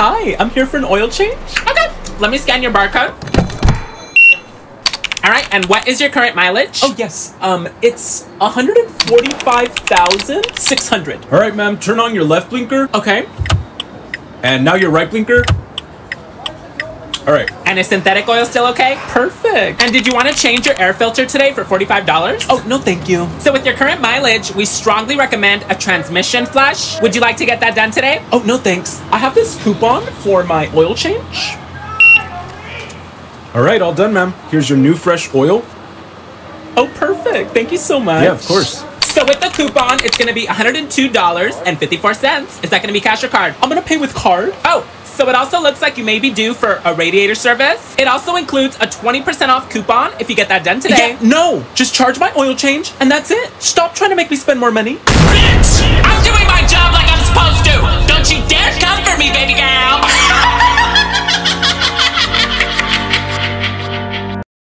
Hi, I'm here for an oil change. Okay, let me scan your barcode. All right, and what is your current mileage? Oh, yes, it's 145,600. All right, ma'am, turn on your left blinker. Okay. And now your right blinker. All right. And is synthetic oil still okay? Perfect. And did you want to change your air filter today for $45? Oh, no, thank you. So with your current mileage, we strongly recommend a transmission flush. Would you like to get that done today? Oh, no, thanks. I have this coupon for my oil change. All right, all done, ma'am. Here's your new fresh oil. Oh, perfect. Thank you so much. Yeah, of course. So with the coupon, it's going to be $102.54. Is that going to be cash or card? I'm going to pay with card. Oh, so it also looks like you may be due for a radiator service. It also includes a 20% off coupon if you get that done today. Yeah, no, just charge my oil change and that's it. Stop trying to make me spend more money. Bitch, I'm doing my job like I'm supposed to. Don't you dare come for me, baby girl.